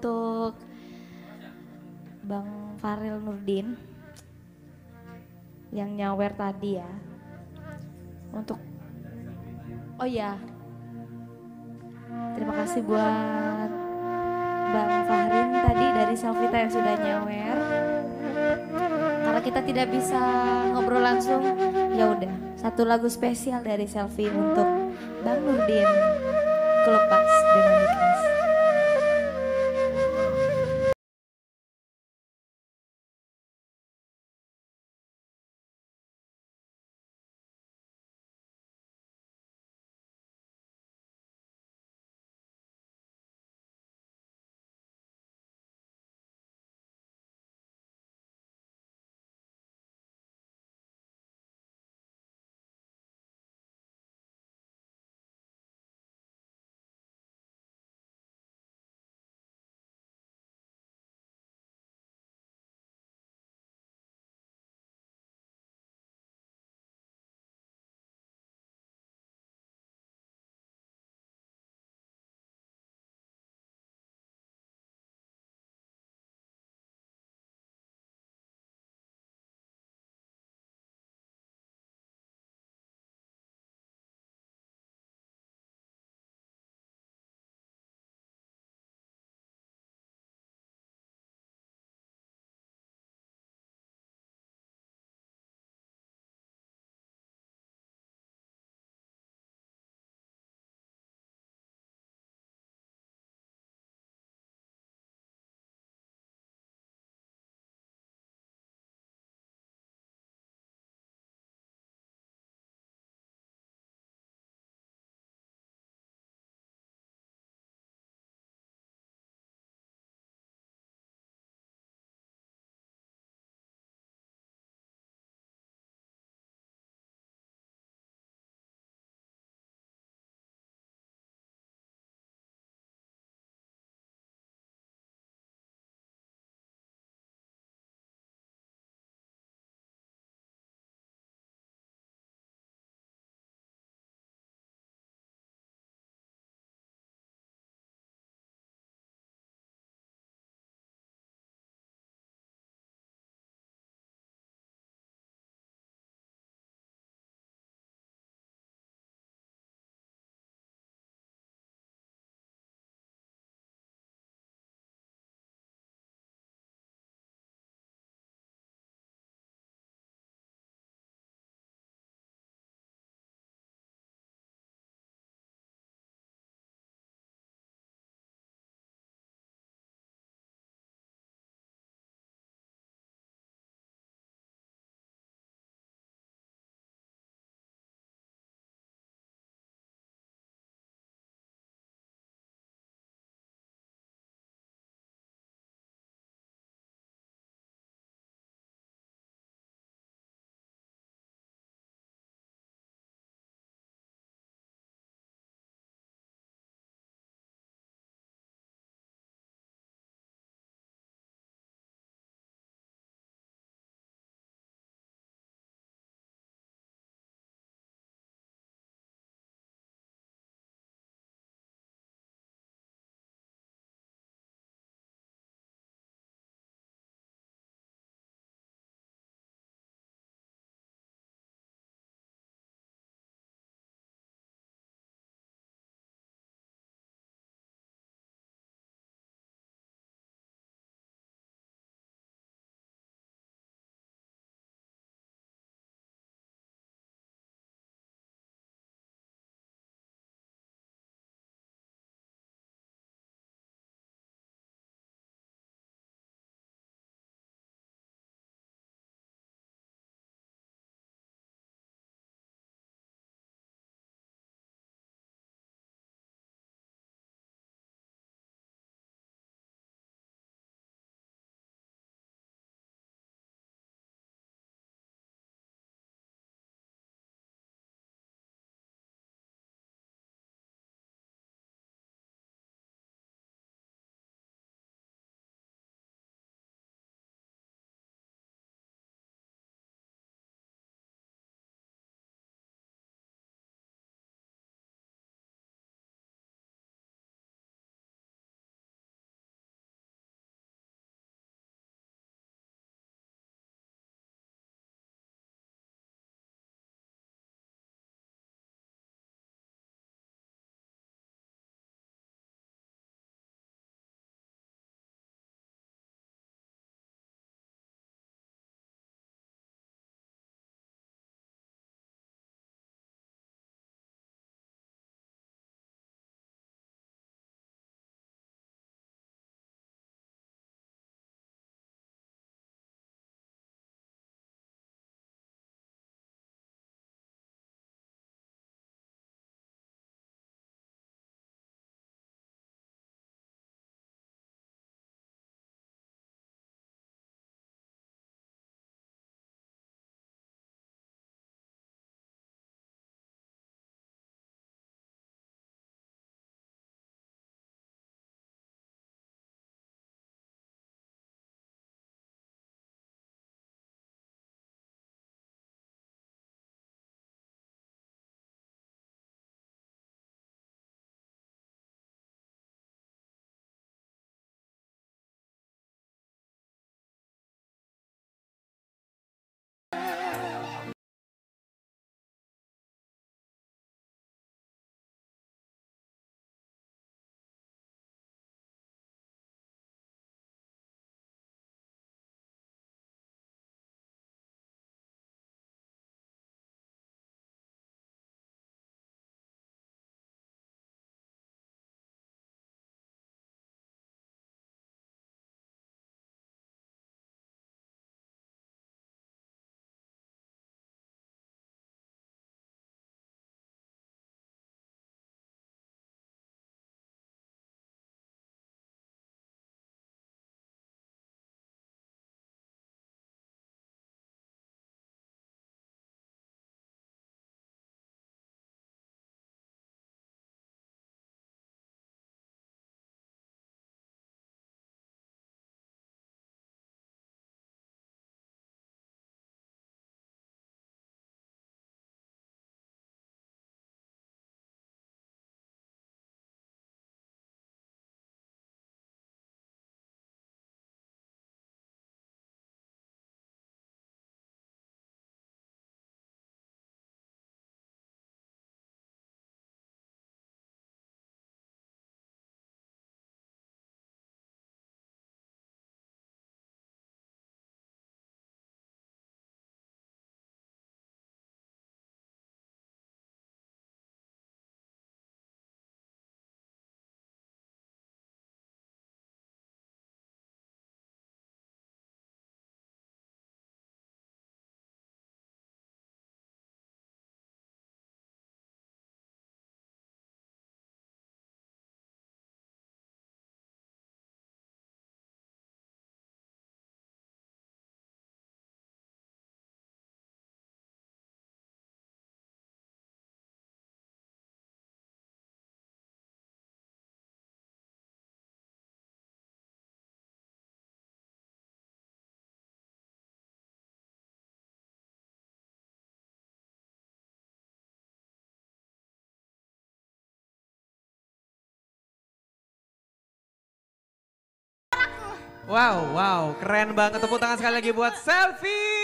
untuk Bang Farel Nurdin yang nyawer tadi ya. Untuk, oh ya, terima kasih buat Bang Fahrin tadi dari Selvita yang sudah nyawer. Karena kita tidak bisa ngobrol langsung, ya udah satu lagu spesial dari Selfi untuk Bang Nurdin, Kelepas dengan ikhlas. Wow, keren banget. Tepuk tangan sekali lagi buat Selfi.